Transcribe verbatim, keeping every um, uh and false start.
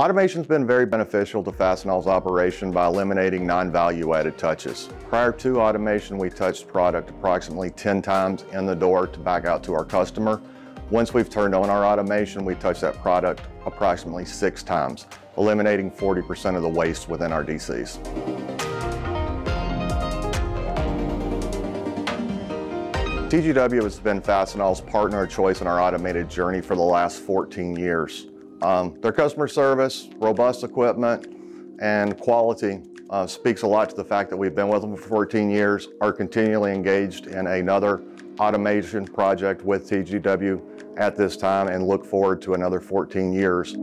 Automation's been very beneficial to Fastenal's operation by eliminating non-value-added touches. Prior to automation, we touched product approximately ten times in the door to back out to our customer. Once we've turned on our automation, we touch that product approximately six times, eliminating forty percent of the waste within our D Cs. T G W has been Fastenal's partner of choice in our automated journey for the last fourteen years. Um, their customer service, robust equipment, and quality uh, speaks a lot to the fact that we've been with them for fourteen years, are continually engaged in another automation project with T G W at this time, and look forward to another fourteen years.